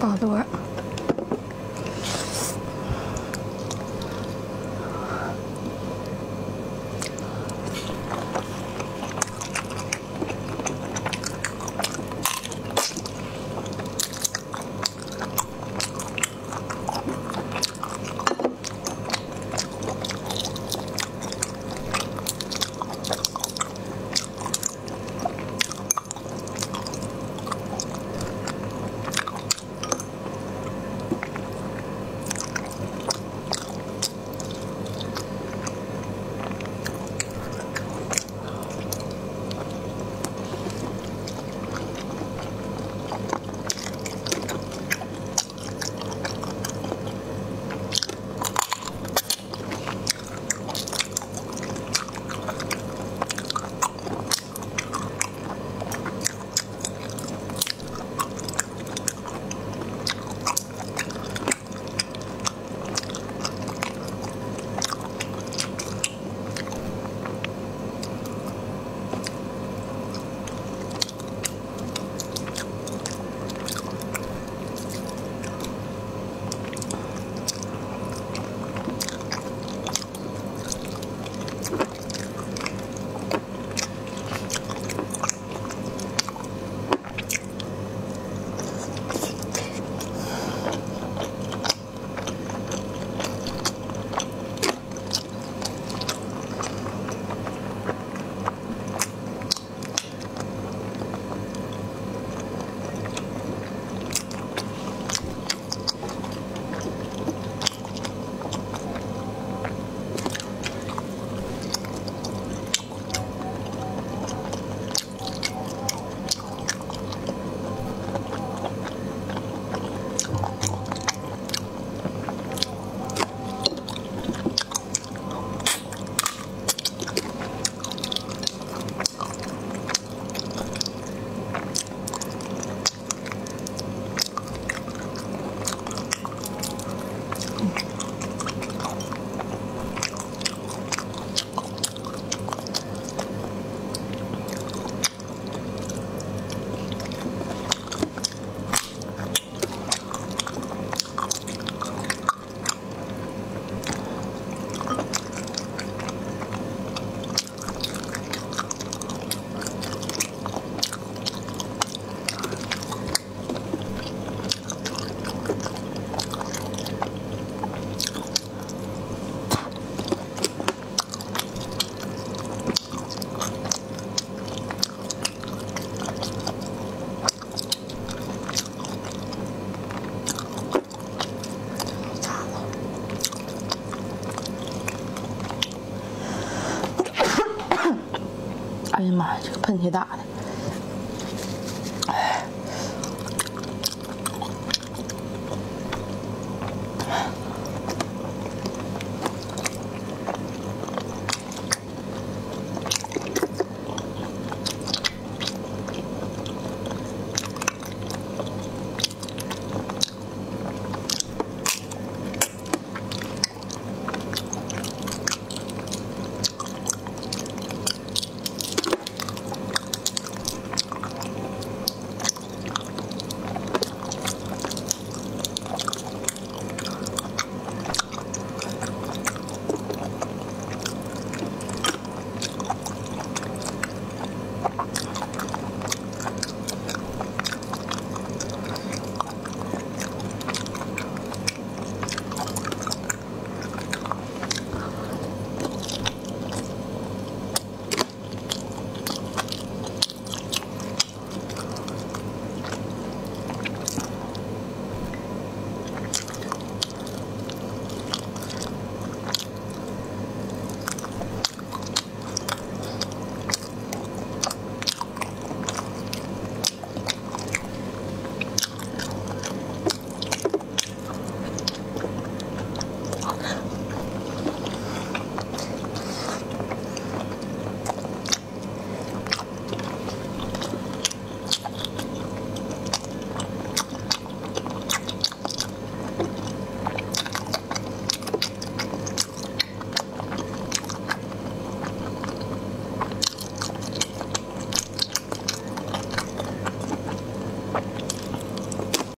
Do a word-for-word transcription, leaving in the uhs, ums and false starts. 暴露了。 哎呀妈呀，这个喷嚏打的！